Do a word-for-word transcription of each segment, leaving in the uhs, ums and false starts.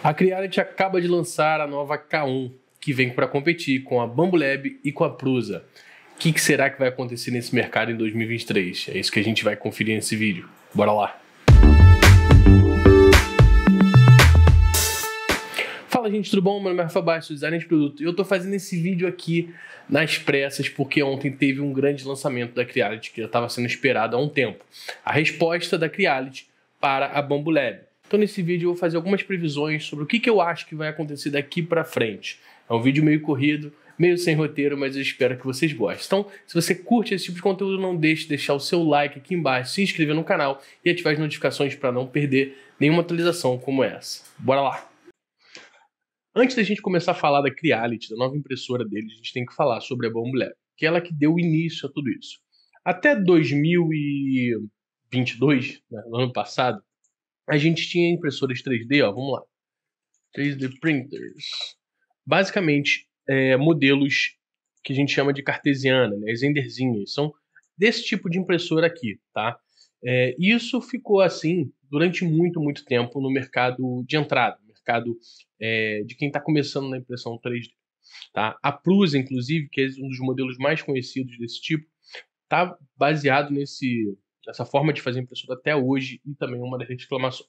A Creality acaba de lançar a nova K um, que vem para competir com a Bambu Lab e com a Prusa. O que, que será que vai acontecer nesse mercado em dois mil e vinte e três? É isso que a gente vai conferir nesse vídeo. Bora lá! Fala gente, tudo bom? Meu nome é Rafa Baixo, designer de produto. E eu estou fazendo esse vídeo aqui nas pressas porque ontem teve um grande lançamento da Creality que já estava sendo esperado há um tempo. A resposta da Creality para a Bambu Lab. Então nesse vídeo eu vou fazer algumas previsões sobre o que, que eu acho que vai acontecer daqui para frente. É um vídeo meio corrido, meio sem roteiro, mas eu espero que vocês gostem. Então, se você curte esse tipo de conteúdo, não deixe de deixar o seu like aqui embaixo, se inscrever no canal e ativar as notificações para não perder nenhuma atualização como essa. Bora lá! Antes da gente começar a falar da Creality, da nova impressora deles, a gente tem que falar sobre a Bambu Lab, que é ela que deu início a tudo isso. Até dois mil e vinte e dois, né, no ano passado, a gente tinha impressoras três D, ó, vamos lá, três D printers, basicamente é, modelos que a gente chama de cartesiana, né, as enderzinhas, são desse tipo de impressora aqui, tá? É, isso ficou assim durante muito, muito tempo no mercado de entrada, mercado é, de quem está começando na impressão três D, tá? A Prusa, inclusive, que é um dos modelos mais conhecidos desse tipo, tá baseado nesse... essa forma de fazer impressora até hoje e também uma das reclamações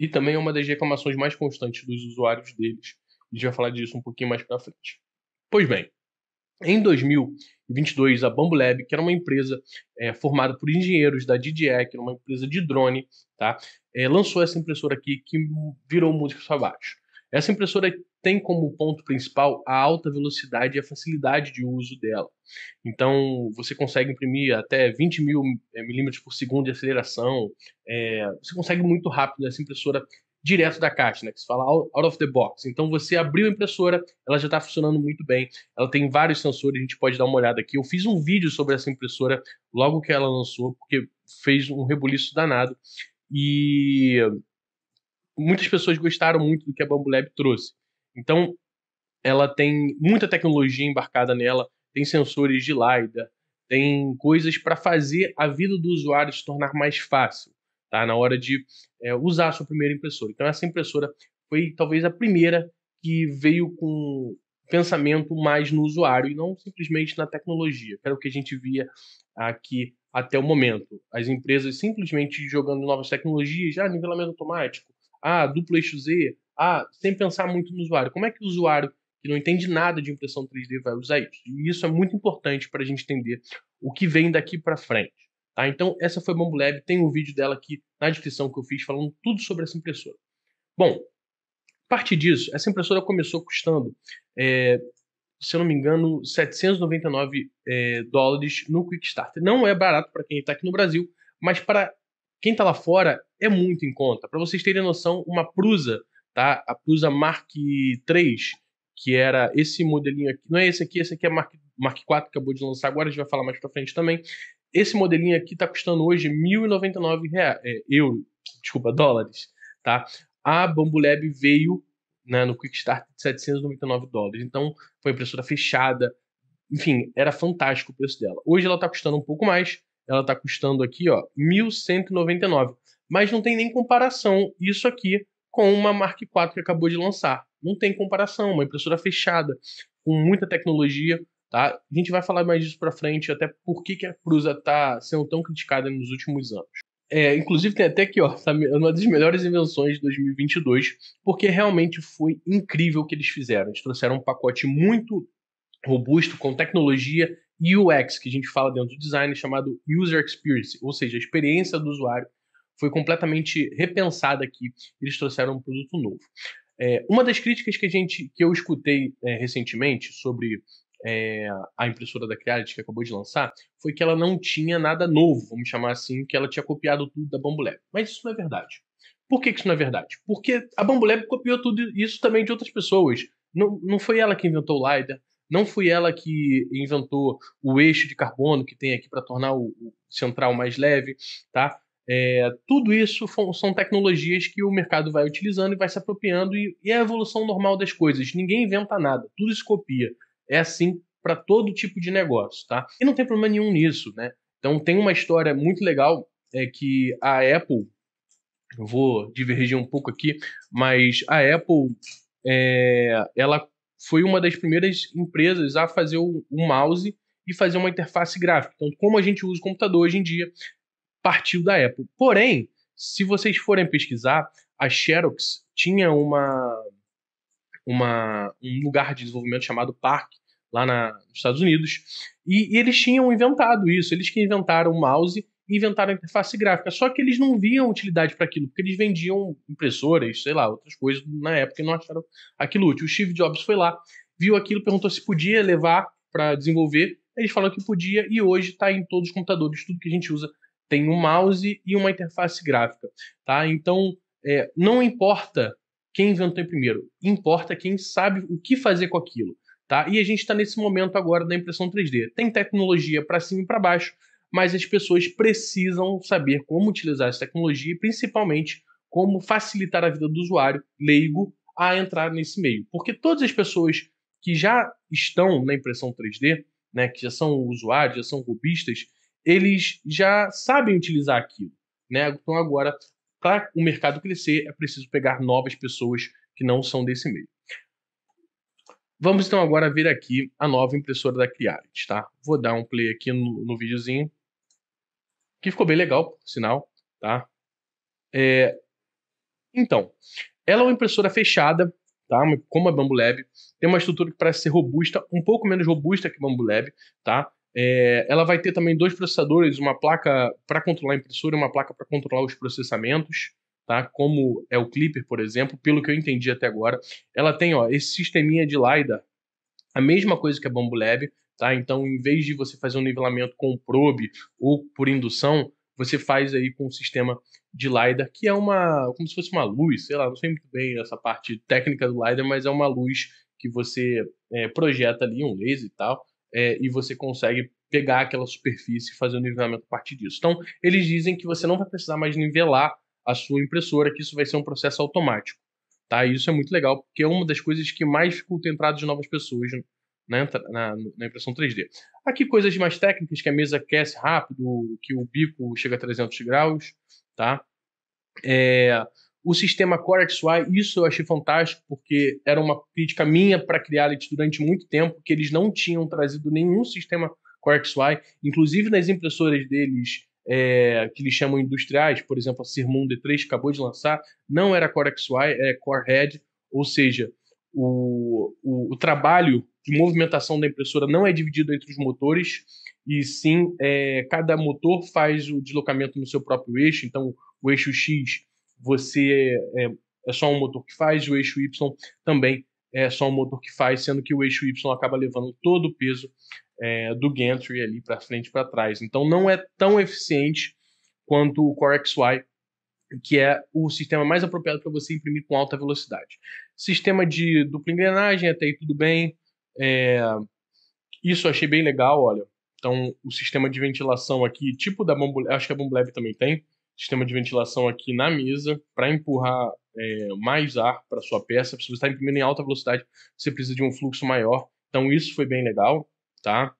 e também é uma das reclamações mais constantes dos usuários deles. A gente vai falar disso um pouquinho mais para frente. Pois bem, em dois mil e vinte e dois, a Bambu Lab, que era uma empresa é, formada por engenheiros da D J I, que era uma empresa de drone, tá, é, lançou essa impressora aqui que virou música para baixo. Essa impressora tem como ponto principal a alta velocidade e a facilidade de uso dela. Então, você consegue imprimir até vinte mil milímetros por segundo de aceleração. É, você consegue muito rápido essa impressora direto da caixa, né, que se fala out of the box. Então, você abriu a impressora, ela já está funcionando muito bem. Ela tem vários sensores, a gente pode dar uma olhada aqui. Eu fiz um vídeo sobre essa impressora logo que ela lançou, porque fez um rebuliço danado. E... muitas pessoas gostaram muito do que a Bambu Lab trouxe. Então, ela tem muita tecnologia embarcada nela, tem sensores de LIDAR, tem coisas para fazer a vida do usuário se tornar mais fácil, tá? Na hora de é, usar a sua primeira impressora. Então, essa impressora foi talvez a primeira que veio com pensamento mais no usuário e não simplesmente na tecnologia, que era o que a gente via aqui até o momento. As empresas simplesmente jogando novas tecnologias, já nivelamento automático, ah, duplo eixo Z, ah, sem pensar muito no usuário. Como é que o usuário que não entende nada de impressão três D vai usar isso? E isso é muito importante para a gente entender o que vem daqui para frente. Tá? Então, essa foi a Bambu Lab, tem um vídeo dela aqui na descrição que eu fiz falando tudo sobre essa impressora. Bom, a partir disso, essa impressora começou custando, é, se eu não me engano, setecentos e noventa e nove é, dólares no Quick Starter. Não é barato para quem está aqui no Brasil, mas para quem está lá fora é muito em conta. Para vocês terem noção, uma Prusa, tá? A Prusa Mark três, que era esse modelinho aqui, não é esse aqui, esse aqui é a Mark quatro, que acabou de lançar agora, a gente vai falar mais para frente também. Esse modelinho aqui está custando hoje mil e noventa e nove reais, é, euro, desculpa, dólares, tá? A Bambu Lab veio, né, no Quick Start de setecentos e noventa e nove dólares, então foi impressora fechada, enfim, era fantástico o preço dela. Hoje ela está custando um pouco mais, ela está custando aqui, ó, mil cento e noventa e nove. Mas não tem nem comparação isso aqui com uma Mark quatro que acabou de lançar. Não tem comparação, uma impressora fechada, com muita tecnologia, tá? A gente vai falar mais disso para frente, até por que que a Prusa está sendo tão criticada nos últimos anos. É, inclusive tem até aqui, ó, tá, uma das melhores invenções de dois mil e vinte e dois, porque realmente foi incrível o que eles fizeram. Eles trouxeram um pacote muito robusto, com tecnologia, U X, que a gente fala dentro do design, chamado User Experience, ou seja, a experiência do usuário foi completamente repensada aqui, eles trouxeram um produto novo. É, uma das críticas que, a gente, que eu escutei é, recentemente sobre é, a impressora da Creality que acabou de lançar, foi que ela não tinha nada novo, vamos chamar assim, que ela tinha copiado tudo da Bambu Lab. Mas isso não é verdade. Por que, que isso não é verdade? Porque a Bambu Lab copiou tudo isso também de outras pessoas. Não, não foi ela que inventou o LiDAR, não foi ela que inventou o eixo de carbono que tem aqui para tornar o, o central mais leve, tá? É, tudo isso são tecnologias que o mercado vai utilizando e vai se apropriando e, e é a evolução normal das coisas. Ninguém inventa nada, tudo se copia. É assim para todo tipo de negócio, tá? E não tem problema nenhum nisso, né? Então tem uma história muito legal é que a Apple eu vou divergir um pouco aqui, mas a Apple, é, ela foi uma das primeiras empresas a fazer o, o mouse e fazer uma interface gráfica. Então, como a gente usa o computador hoje em dia, partiu da Apple. Porém, se vocês forem pesquisar, a Xerox tinha uma, uma, um lugar de desenvolvimento chamado Park, lá na, nos Estados Unidos, e, e eles tinham inventado isso, eles que inventaram o mouse e inventaram a interface gráfica, só que eles não viam utilidade para aquilo, porque eles vendiam impressoras, sei lá, outras coisas na época e não acharam aquilo útil. O Steve Jobs foi lá, viu aquilo, perguntou se podia levar para desenvolver, eles falaram que podia, e hoje está em todos os computadores, tudo que a gente usa tem um mouse e uma interface gráfica, tá? Então, é, não importa quem inventou primeiro, importa quem sabe o que fazer com aquilo, tá? E a gente está nesse momento agora da impressão três D. Tem tecnologia para cima e para baixo, mas as pessoas precisam saber como utilizar essa tecnologia e, principalmente, como facilitar a vida do usuário leigo a entrar nesse meio. Porque todas as pessoas que já estão na impressão três D, né, que já são usuários, já são robistas, eles já sabem utilizar aquilo, né? Então, agora, para o mercado crescer, é preciso pegar novas pessoas que não são desse meio. Vamos, então, agora ver aqui a nova impressora da Creality, tá? Vou dar um play aqui no, no videozinho, que ficou bem legal, por sinal, tá? É, então, ela é uma impressora fechada, tá? Como a Bambu Lab. Tem uma estrutura que parece ser robusta, um pouco menos robusta que a Bambu Lab, tá? É, ela vai ter também dois processadores, uma placa para controlar a impressora e uma placa para controlar os processamentos, tá? Como é o Clipper, por exemplo, pelo que eu entendi até agora. Ela tem, ó, esse sisteminha de lidar, a mesma coisa que a Bambu Lab, tá? Então, em vez de você fazer um nivelamento com probe ou por indução, você faz aí com o sistema de lidar, que é uma, como se fosse uma luz, sei lá, não sei muito bem essa parte técnica do lidar, mas é uma luz que você é, projeta ali, um laser e tal. É, e você consegue pegar aquela superfície e fazer o nivelamento a partir disso. Então, eles dizem que você não vai precisar mais nivelar a sua impressora, que isso vai ser um processo automático, tá? E isso é muito legal, porque é uma das coisas que mais dificulta a entrada de novas pessoas na, na, na impressão três D. Aqui coisas mais técnicas, que a mesa aquece rápido, que o bico chega a trezentos graus, tá? É, o sistema CoreXY, isso eu achei fantástico, porque era uma crítica minha para a Creality durante muito tempo, que eles não tinham trazido nenhum sistema CoreXY, inclusive nas impressoras deles, é, que eles chamam industriais, por exemplo, a Sermon D três, que acabou de lançar, não era CoreXY, é CoreHead, ou seja, o, o, o trabalho de movimentação da impressora não é dividido entre os motores, e sim, é, cada motor faz o deslocamento no seu próprio eixo, então o eixo X você é, é só um motor que faz, o eixo Y também é só um motor que faz, sendo que o eixo Y acaba levando todo o peso é, do gantry ali para frente e para trás. Então não é tão eficiente quanto o CoreXY, que é o sistema mais apropriado para você imprimir com alta velocidade. Sistema de dupla engrenagem, até aí tudo bem. É, isso eu achei bem legal, olha. Então o sistema de ventilação aqui, tipo da Bambu, acho que a Bambu Lab também tem, sistema de ventilação aqui na mesa para empurrar é, mais ar para sua peça. Se você está imprimindo em alta velocidade, você precisa de um fluxo maior. Então, isso foi bem legal, tá?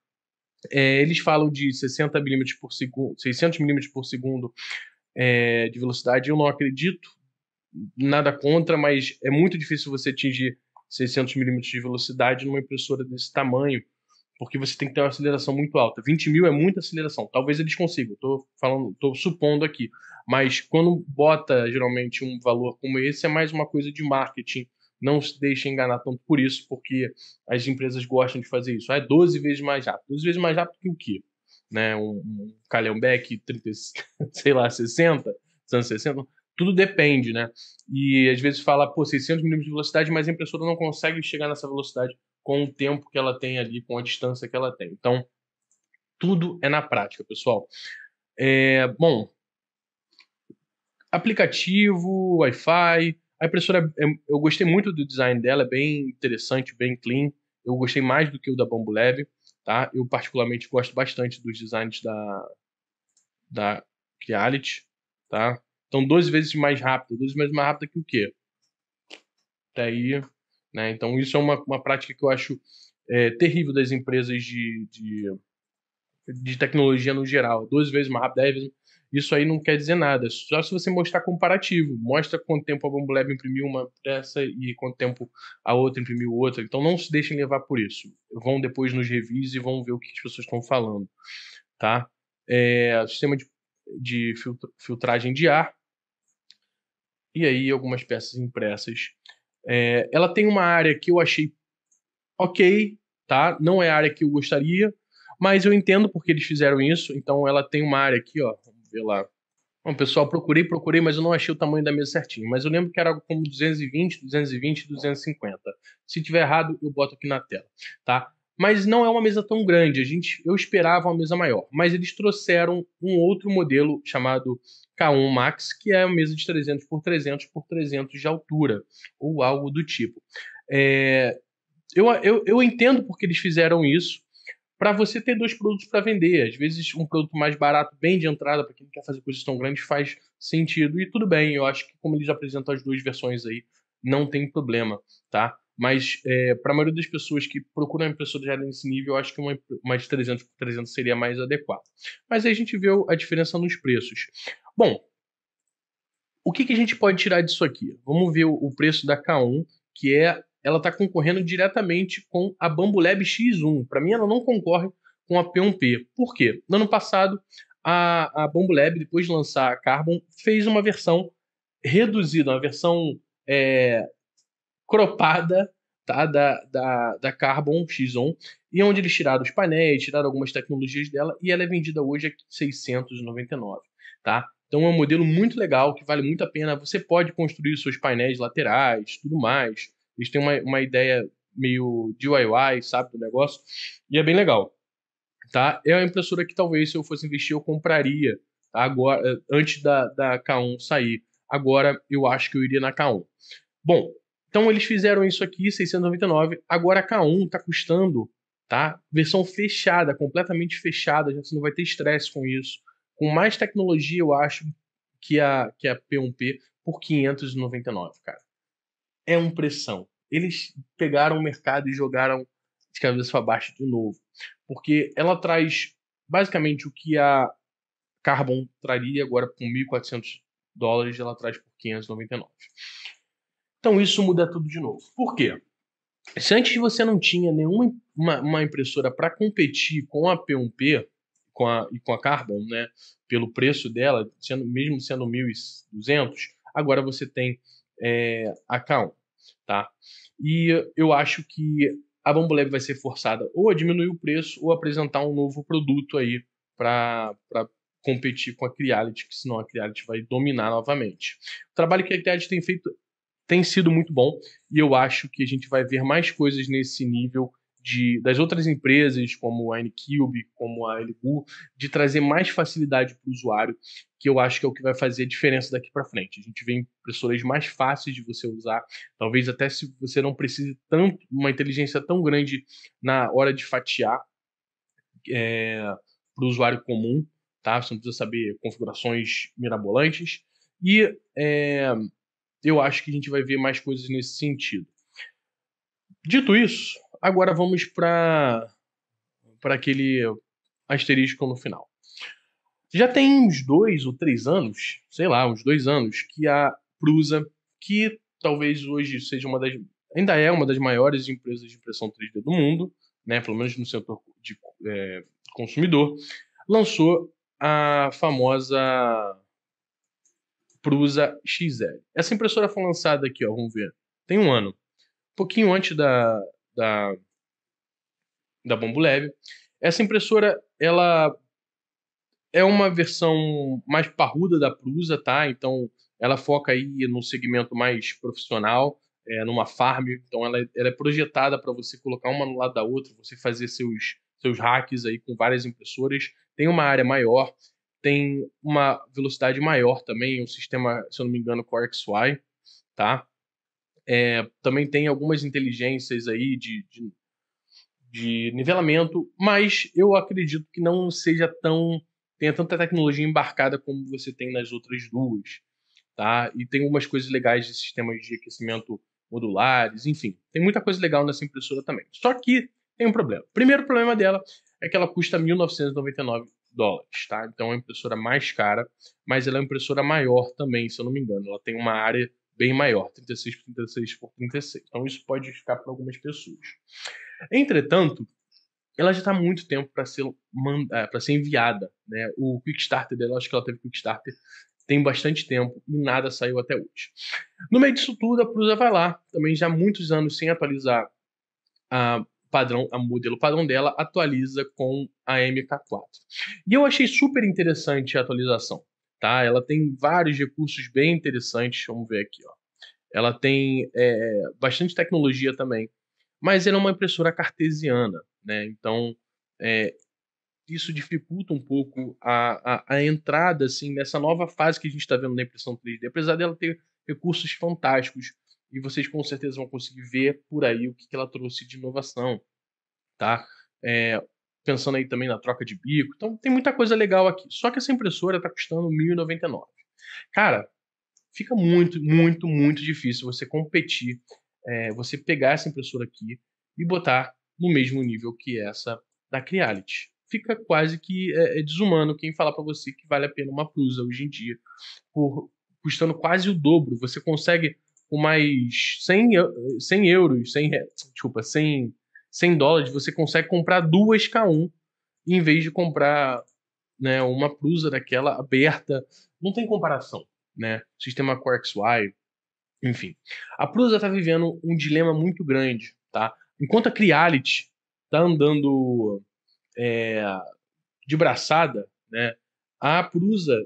É, eles falam de sessenta milímetros por segundo, seiscentos milímetros por segundo é, de velocidade. Eu não acredito, nada contra, mas é muito difícil você atingir seiscentos milímetros de velocidade numa impressora desse tamanho, porque você tem que ter uma aceleração muito alta. vinte mil é muita aceleração. Talvez eles consigam, estou falando, estou supondo aqui. Mas quando bota, geralmente, um valor como esse, é mais uma coisa de marketing. Não se deixe enganar tanto por isso, porque as empresas gostam de fazer isso. Ah, é doze vezes mais rápido. doze vezes mais rápido que o quê? Né? Um, um Calhambeck, sei lá, sessenta, sessenta, tudo depende, né? E às vezes fala, pô, seiscentos milímetros de velocidade, mas a impressora não consegue chegar nessa velocidade com o tempo que ela tem ali, com a distância que ela tem. Então, tudo é na prática, pessoal. É, bom, aplicativo, Wi-Fi, a impressora, eu gostei muito do design dela, é bem interessante, bem clean. Eu gostei mais do que o da Bambu Lab, tá? Eu particularmente gosto bastante dos designs da, da Creality, tá? Então, doze vezes mais rápido, doze vezes mais rápido que o quê? Até aí... Né? Então, isso é uma, uma prática que eu acho é, terrível das empresas de, de, de tecnologia no geral. doze vezes mais rápido, dez vezes. isso aí não quer dizer nada. Só se você mostrar comparativo. Mostra quanto tempo a Bambu Lab imprimiu uma peça e quanto tempo a outra imprimiu outra. Então não se deixem levar por isso. Vão depois nos reviews e vão ver o que as pessoas estão falando. Tá? É, sistema de, de filtro, filtragem de ar. E aí algumas peças impressas. É, ela tem uma área que eu achei ok, tá? Não é a área que eu gostaria, mas eu entendo porque eles fizeram isso. Então ela tem uma área aqui, ó, vamos ver lá. Bom, pessoal, procurei, procurei, mas eu não achei o tamanho da mesa certinho. Mas eu lembro que era algo como duzentos e vinte, duzentos e vinte, duzentos e cinquenta. Se tiver errado, eu boto aqui na tela, tá? Mas não é uma mesa tão grande. A gente, eu esperava uma mesa maior. Mas eles trouxeram um outro modelo chamado K um Max, que é uma mesa de trezentos por trezentos por trezentos de altura, ou algo do tipo. É, eu, eu, eu entendo porque eles fizeram isso, para você ter dois produtos para vender. Às vezes um produto mais barato, bem de entrada, para quem não quer fazer coisas tão grandes, faz sentido. E tudo bem, eu acho que como eles apresentam as duas versões aí, não tem problema, tá? Mas é, para a maioria das pessoas que procuram uma impressora já nesse nível, eu acho que uma, uma de trezentos por trezentos seria mais adequada. Mas aí a gente vê a diferença nos preços. Bom, o que, que a gente pode tirar disso aqui? Vamos ver o, o preço da K um, que é... ela está concorrendo diretamente com a Bambu Lab X um. Para mim, ela não concorre com a P um P. Por quê? No ano passado, a, a Bambu Lab, depois de lançar a Carbon, fez uma versão reduzida, uma versão é, cropada, tá, da, da, da Carbon X um, e onde eles tiraram os painéis, tiraram algumas tecnologias dela, e ela é vendida hoje a seiscentos e noventa e nove reais. Tá? Então é um modelo muito legal, que vale muito a pena. Você pode construir seus painéis laterais, tudo mais. Eles têm uma, uma ideia meio D I Y, sabe, do negócio. E é bem legal, tá? É uma impressora que talvez, se eu fosse investir, eu compraria, tá? Agora, antes da, da K um sair. Agora, eu acho que eu iria na K um. Bom, então eles fizeram isso aqui, seiscentos e noventa e nove reais. Agora a K um está custando, tá? Versão fechada, completamente fechada. Já você não vai ter estresse com isso. Com mais tecnologia, eu acho, que a, que a P um P por quinhentos e noventa e nove reais, cara. É um pressão. Eles pegaram o mercado e jogaram de cabeça para baixo de novo. Porque ela traz basicamente o que a Carbon traria agora com mil e quatrocentos dólares, ela traz por quinhentos e noventa e nove. Então isso muda tudo de novo. Por quê? Se antes você não tinha nenhuma uma, uma impressora para competir com a P um P com a, e com a Carbon, né, pelo preço dela, sendo, mesmo sendo mil e duzentos, agora você tem É, a K um, tá? E eu acho que a Bambu Lab vai ser forçada ou a diminuir o preço ou apresentar um novo produto aí para competir com a Creality, que senão a Creality vai dominar novamente. O trabalho que a Creality tem feito tem sido muito bom e eu acho que a gente vai ver mais coisas nesse nível de, das outras empresas, como a NQube, como a L G U, de trazer mais facilidade para o usuário, que eu acho que é o que vai fazer a diferença daqui para frente. A gente vê impressoras mais fáceis de você usar, talvez até se você não precise tanto, uma inteligência tão grande na hora de fatiar é, para o usuário comum, tá? Você não precisa saber configurações mirabolantes. E é, eu acho que a gente vai ver mais coisas nesse sentido. Dito isso, agora vamos para aquele asterisco no final. Já tem uns dois ou três anos, sei lá, uns dois anos, que a Prusa, que talvez hoje seja uma das... ainda é uma das maiores empresas de impressão três D do mundo, né, pelo menos no setor de é, consumidor, lançou a famosa Prusa X L. Essa impressora foi lançada aqui, ó, vamos ver, tem um ano. Um pouquinho antes da... da, da Bambu Lab. Essa impressora, ela é uma versão mais parruda da Prusa, tá? Então, ela foca aí no segmento mais profissional, é, numa farm. Então, ela, ela é projetada para você colocar uma no lado da outra, você fazer seus, seus hacks aí com várias impressoras. Tem uma área maior, tem uma velocidade maior também, um sistema, se eu não me engano, CoreXY, tá? É, também tem algumas inteligências aí de, de, de nivelamento, mas eu acredito que não seja tão... tenha tanta tecnologia embarcada como você tem nas outras duas, tá? E tem algumas coisas legais de sistemas de aquecimento modulares, enfim. Tem muita coisa legal nessa impressora também. Só que tem um problema. O primeiro problema dela é que ela custa mil novecentos e noventa e nove dólares, tá? Então é uma impressora mais cara, mas ela é uma impressora maior também, se eu não me engano. Ela tem uma área bem maior, trinta e seis por trinta e seis por trinta e seis. Então isso pode ficar para algumas pessoas. Entretanto, ela já está há muito tempo para ser, para ser enviada, né? O Kickstarter dela, acho que ela teve Kickstarter, tem bastante tempo e nada saiu até hoje. No meio disso tudo, a Prusa vai lá, também já há muitos anos sem atualizar a padrão, a modelo padrão dela, atualiza com a M K quatro. E eu achei super interessante a atualização, tá? Ela tem vários recursos bem interessantes, vamos ver aqui, ó. Ela tem é, bastante tecnologia também, mas ela é uma impressora cartesiana, né? Então, é, isso dificulta um pouco a, a, a entrada, assim, nessa nova fase que a gente está vendo na impressão três D, apesar dela ter recursos fantásticos, e vocês com certeza vão conseguir ver por aí o que, que ela trouxe de inovação, tá? É, pensando aí também na troca de bico, então tem muita coisa legal aqui. Só que essa impressora está custando mil e noventa e nove. Cara, fica muito, muito, muito difícil você competir, é, você pegar essa impressora aqui e botar no mesmo nível que essa da Creality. Fica quase que é, é desumano quem falar para você que vale a pena uma Prusa hoje em dia, por custando quase o dobro. Você consegue com mais cem euros, cem, desculpa, cem, cem dólares, você consegue comprar duas K um em vez de comprar, né, uma Prusa daquela aberta. Não tem comparação, né? Sistema CoreXY, enfim. A Prusa está vivendo um dilema muito grande, tá? Enquanto a Creality está andando é, de braçada, né, a Prusa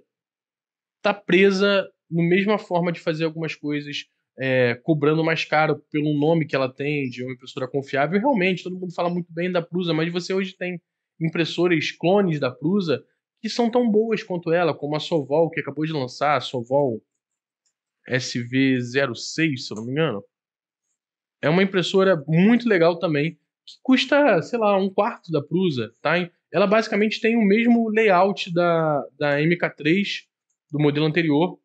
está presa na mesma forma de fazer algumas coisas, É, cobrando mais caro pelo nome que ela tem, de uma impressora confiável. E realmente, todo mundo fala muito bem da Prusa, mas você hoje tem impressoras clones da Prusa que são tão boas quanto ela, como a Sovol, que acabou de lançar, a Sovol S V zero seis, se eu não me engano. É uma impressora muito legal também, que custa, sei lá, um quarto da Prusa, tá? Ela basicamente tem o mesmo layout da, da M K três, do modelo anterior,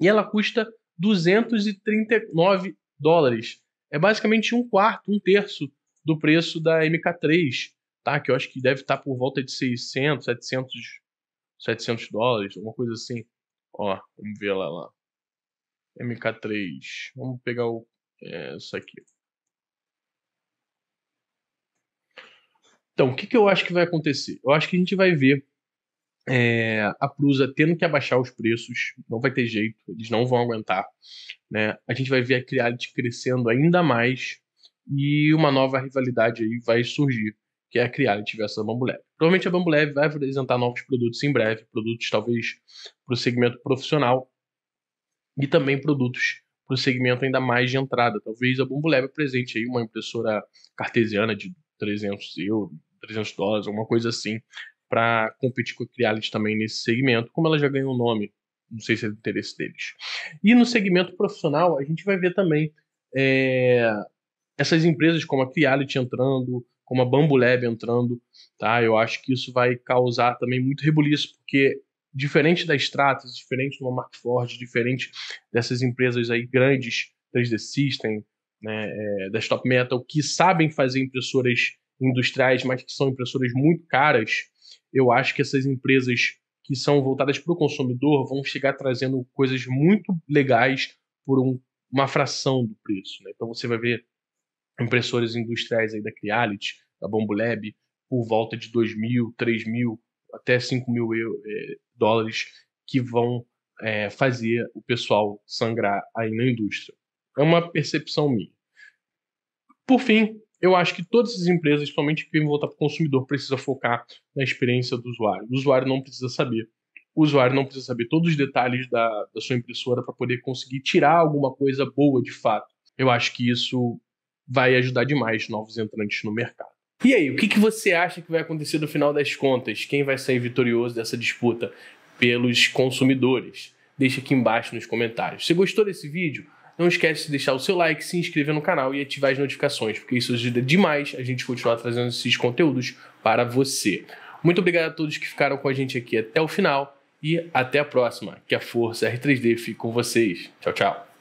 e ela custa duzentos e trinta e nove dólares. É basicamente um quarto, um terço do preço da M K três, tá? Que eu acho que deve estar por volta de seiscentos, setecentos dólares, alguma coisa assim. Ó, vamos ver lá, lá. M K três. Vamos pegar o, é, isso aqui. Então, o que, que eu acho que vai acontecer? Eu acho que a gente vai ver É, a Prusa tendo que abaixar os preços, não vai ter jeito, eles não vão aguentar, né? A gente vai ver a Creality crescendo ainda mais e uma nova rivalidade aí vai surgir, que é a Creality versus a Bambu Lab. Provavelmente a Bambu Lab vai apresentar novos produtos em breve, produtos talvez para o segmento profissional e também produtos para o segmento ainda mais de entrada. Talvez a Bambu Lab apresente aí uma impressora cartesiana de trezentos euros, trezentos dólares, alguma coisa assim, para competir com a Creality também nesse segmento, como ela já ganhou o nome, não sei se é do interesse deles. E no segmento profissional, a gente vai ver também é, essas empresas como a Creality entrando, como a Bambu Lab entrando, tá? Eu acho que isso vai causar também muito rebuliço, porque diferente da Stratas, diferente de uma Markforged, diferente dessas empresas aí grandes, três D Systems, né, é, das Top Metal, que sabem fazer impressoras industriais, mas que são impressoras muito caras, eu acho que essas empresas que são voltadas para o consumidor vão chegar trazendo coisas muito legais por um, uma fração do preço, né? Então você vai ver impressoras industriais aí da Creality, da Bambu Lab, por volta de dois mil, três mil, até cinco mil dólares, que vão é, fazer o pessoal sangrar aí na indústria. É uma percepção minha. Por fim, eu acho que todas as empresas, somente que vêm voltar para o consumidor, precisam focar na experiência do usuário. O usuário não precisa saber. O usuário não precisa saber todos os detalhes da, da sua impressora para poder conseguir tirar alguma coisa boa de fato. Eu acho que isso vai ajudar demais novos entrantes no mercado. E aí, o que, que você acha que vai acontecer no final das contas? Quem vai sair vitorioso dessa disputa pelos consumidores? Deixa aqui embaixo nos comentários. Se gostou desse vídeo, não esquece de deixar o seu like, se inscrever no canal e ativar as notificações, porque isso ajuda demais a gente continuar trazendo esses conteúdos para você. Muito obrigado a todos que ficaram com a gente aqui até o final e até a próxima. Que a força R três D fique com vocês. Tchau, tchau.